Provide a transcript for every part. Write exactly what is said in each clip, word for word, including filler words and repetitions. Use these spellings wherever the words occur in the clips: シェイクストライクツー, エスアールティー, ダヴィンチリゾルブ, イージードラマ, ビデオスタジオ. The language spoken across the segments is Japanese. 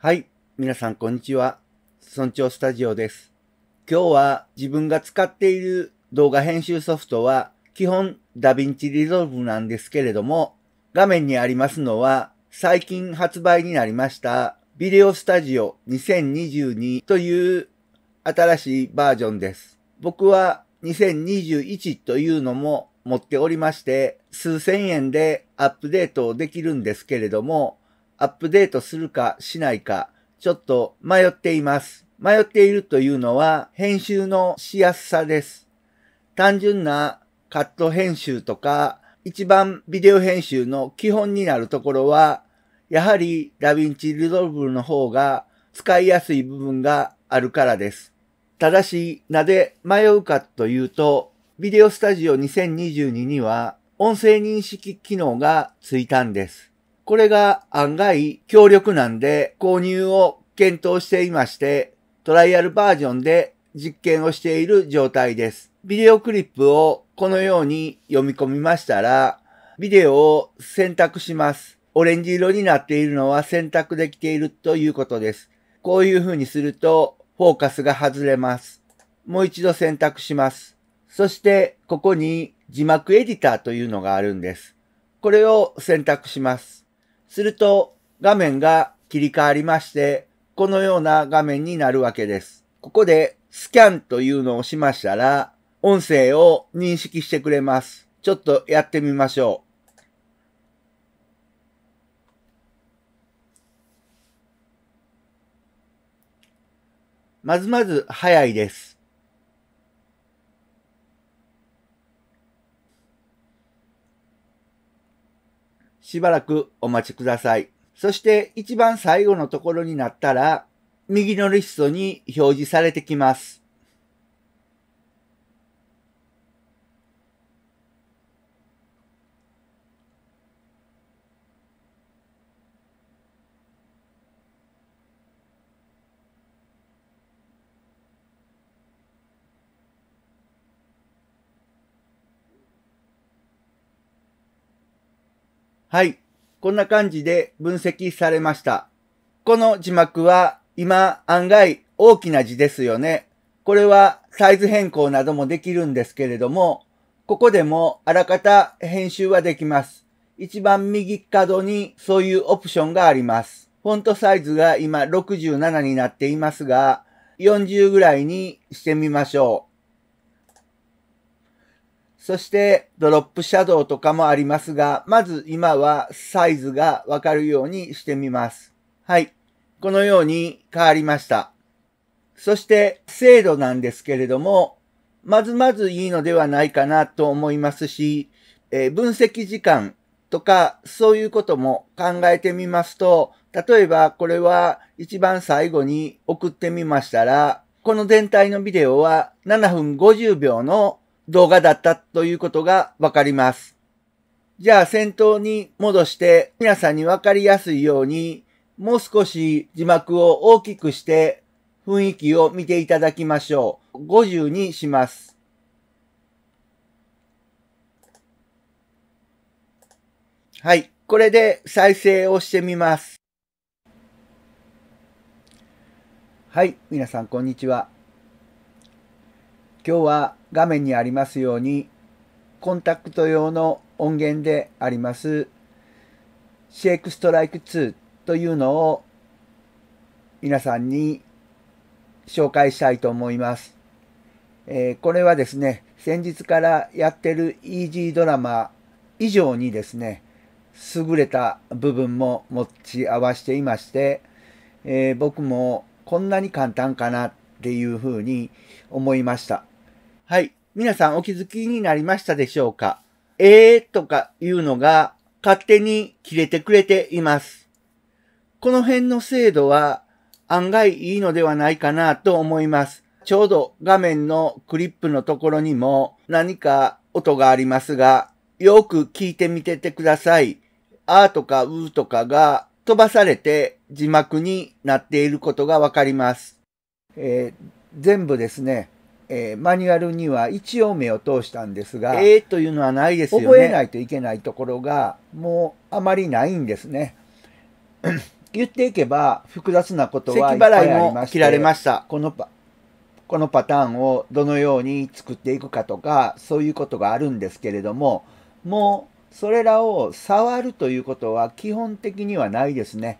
はい、皆さんこんにちは。村長スタジオです。今日は自分が使っている動画編集ソフトは基本ダヴィンチリゾルブなんですけれども、画面にありますのは最近発売になりましたビデオスタジオにせんにじゅうにという新しいバージョンです。僕はにせんにじゅういちというのも持っておりまして、数千円でアップデートできるんですけれども、アップデートするかしないか、ちょっと迷っています。迷っているというのは、編集のしやすさです。単純なカット編集とか、一番ビデオ編集の基本になるところは、やはりダヴィンチリゾルブの方が使いやすい部分があるからです。ただし、なぜ迷うかというと、ビデオスタジオにせんにじゅうにには音声認識機能がついたんです。これが案外強力なんで購入を検討していまして、トライアルバージョンで実験をしている状態です。ビデオクリップをこのように読み込みましたら、ビデオを選択します。オレンジ色になっているのは選択できているということです。こういう風にするとフォーカスが外れます。もう一度選択します。そしてここに字幕エディターというのがあるんです。これを選択します。すると画面が切り替わりまして、このような画面になるわけです。ここでスキャンというのをしましたら、音声を認識してくれます。ちょっとやってみましょう。まずまず早いです。しばらくお待ちください。そして一番最後のところになったら、右のリストに表示されてきます。はい。こんな感じで分析されました。この字幕は今案外大きな字ですよね。これはサイズ変更などもできるんですけれども、ここでもあらかた編集はできます。一番右角にそういうオプションがあります。フォントサイズが今ろくじゅうななになっていますが、よんじゅうぐらいにしてみましょう。そしてドロップシャドウとかもありますが、まず今はサイズがわかるようにしてみます。はい。このように変わりました。そして精度なんですけれども、まずまずいいのではないかなと思いますし、えー、分析時間とかそういうことも考えてみますと、例えばこれは一番最後に送ってみましたら、この全体のビデオはななふんごじゅうびょうの動画だったということがわかります。じゃあ先頭に戻して皆さんにわかりやすいようにもう少し字幕を大きくして雰囲気を見ていただきましょう。ごじゅうにします。はい。これで再生をしてみます。はい。皆さんこんにちは。今日は画面にありますようにコンタクト用の音源でありますシェイクストライクツーというのを皆さんに紹介したいと思います。えー、これはですね、先日からやってるイージードラマ以上にですね、優れた部分も持ち合わせていまして、えー、僕もこんなに簡単かなっていうふうに思いました。はい。皆さんお気づきになりましたでしょうか？えーとかいうのが勝手に切れてくれています。この辺の精度は案外いいのではないかなと思います。ちょうど画面のクリップのところにも何か音がありますが、よく聞いてみててください。あーとかうーとかが飛ばされて字幕になっていることがわかります。えー、全部ですね、えー、マニュアルには一応目を通したんですが、えーというのはないですよね。覚えないといけないところがもうあまりないんですね。言っていけば複雑なことはいっぱいありまして、咳払いも切られました。このパこのパターンをどのように作っていくかとか、そういうことがあるんですけれども、もうそれらを触るということは基本的にはないですね。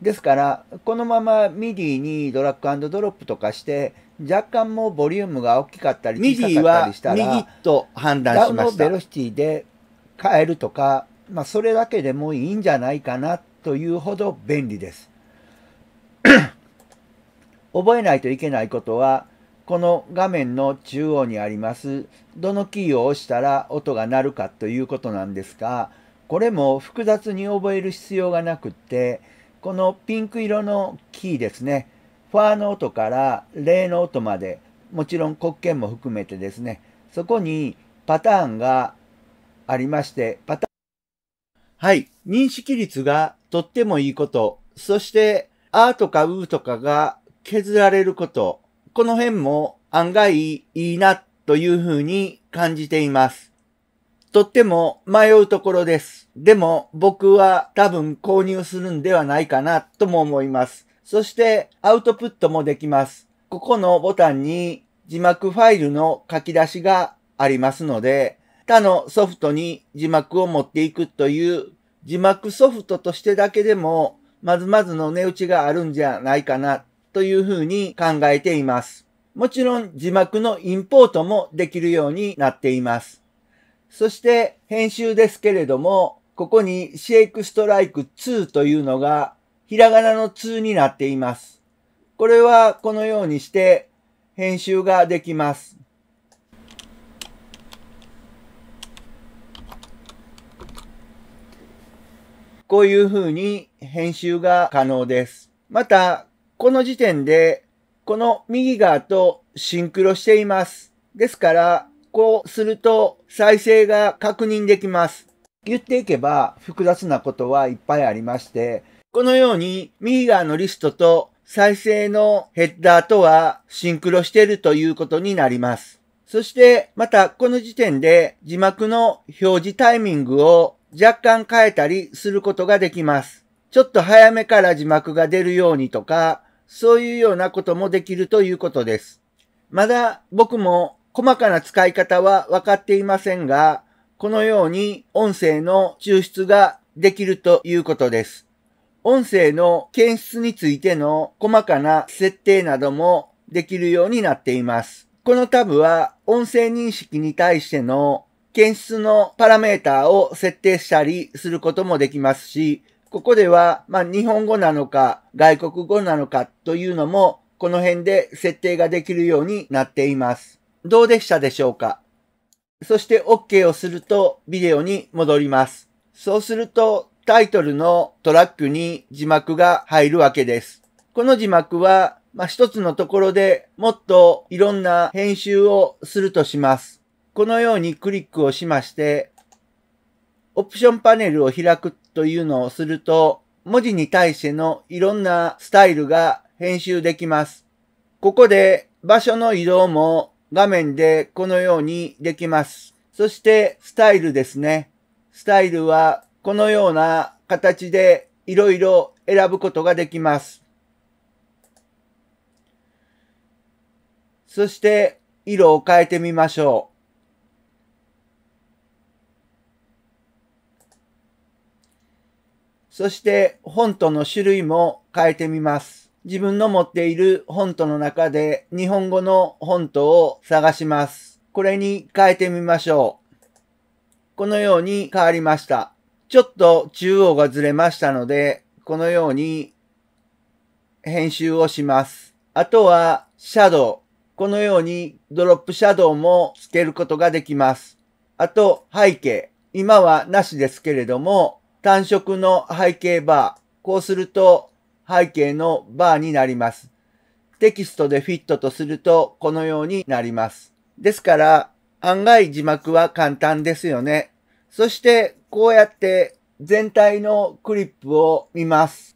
ですからこのまま ミディ にドラッグ&ドロップとかして若干もうボリュームが大きかったり小さかったりしたら ミディ は右と判断しました。ダウンのベロシティで変えるとか、まあ、それだけでもいいんじゃないかなというほど便利です。覚えないといけないことは、この画面の中央にありますどのキーを押したら音が鳴るかということなんですが、これも複雑に覚える必要がなくって、このピンク色のキーですね、ファーの音からレーの音まで、もちろん黒鍵も含めてですね、そこにパターンがありまして、パターンはい、認識率がとってもいいこと、そして、あとかうとかが削られること、この辺も案外いいなというふうに感じています。とっても迷うところです。でも僕は多分購入するんではないかなとも思います。そしてアウトプットもできます。ここのボタンに字幕ファイルの書き出しがありますので、他のソフトに字幕を持っていくという字幕ソフトとしてだけでもまずまずの値打ちがあるんじゃないかなというふうに考えています。もちろん字幕のインポートもできるようになっています。そして編集ですけれども、ここにシェイクストライクツーというのがひらがなのツーになっています。これはこのようにして編集ができます。こういう風に編集が可能です。また、この時点で、この右側とシンクロしています。ですから、こうすると再生が確認できます。言っていけば複雑なことはいっぱいありまして、このように右側のリストと再生のヘッダーとはシンクロしているということになります。そして、またこの時点で字幕の表示タイミングを若干変えたりすることができます。ちょっと早めから字幕が出るようにとか、そういうようなこともできるということです。まだ僕も細かな使い方は分かっていませんが、このように音声の抽出ができるということです。音声の検出についての細かな設定などもできるようになっています。このタブは音声認識に対しての検出のパラメータを設定したりすることもできますし、ここでは、まあ、日本語なのか外国語なのかというのもこの辺で設定ができるようになっています。どうでしたでしょうか？そして オーケー をするとビデオに戻ります。そうするとタイトルのトラックに字幕が入るわけです。この字幕は、まあ、一つのところでもっといろんな編集をするとします。このようにクリックをしまして、オプションパネルを開くというのをすると、文字に対してのいろんなスタイルが編集できます。ここで場所の移動も画面でこのようにできます。そしてスタイルですね。スタイルはこのような形でいろいろ選ぶことができます。そして色を変えてみましょう。そして、フォントの種類も変えてみます。自分の持っているフォントの中で日本語のフォントを探します。これに変えてみましょう。このように変わりました。ちょっと中央がずれましたので、このように編集をします。あとは、シャドウ。このようにドロップシャドウもつけることができます。あと、背景。今はなしですけれども、単色の背景バー。こうすると背景のバーになります。テキストでフィットとするとこのようになります。ですから案外字幕は簡単ですよね。そしてこうやって全体のクリップを見ます。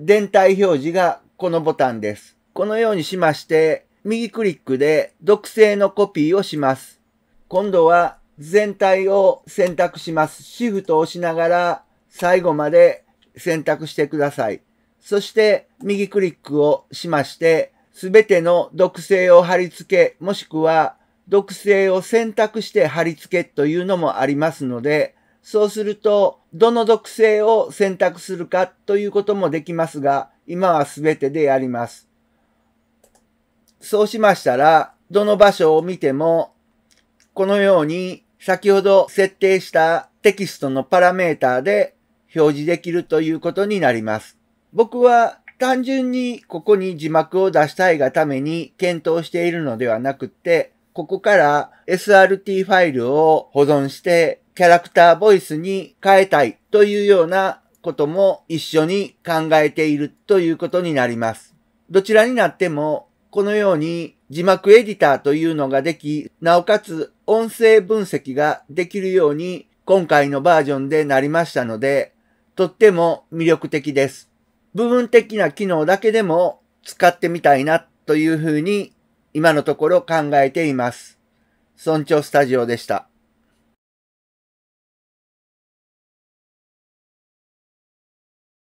全体表示がこのボタンです。このようにしまして右クリックで属性のコピーをします。今度は全体を選択します。シフトを押しながら最後まで選択してください。そして右クリックをしまして、すべての属性を貼り付け、もしくは属性を選択して貼り付けというのもありますので、そうするとどの属性を選択するかということもできますが、今はすべてでやります。そうしましたら、どの場所を見ても、このように先ほど設定したテキストのパラメータで表示できるということになります。僕は単純にここに字幕を出したいがために検討しているのではなくって、ここから エスアールティー ファイルを保存してキャラクターボイスに変えたいというようなことも一緒に考えているということになります。どちらになってもこのように字幕エディターというのができ、なおかつ音声分析ができるように今回のバージョンでなりましたので、とっても魅力的です。部分的な機能だけでも使ってみたいなというふうに今のところ考えています。村長スタジオでした。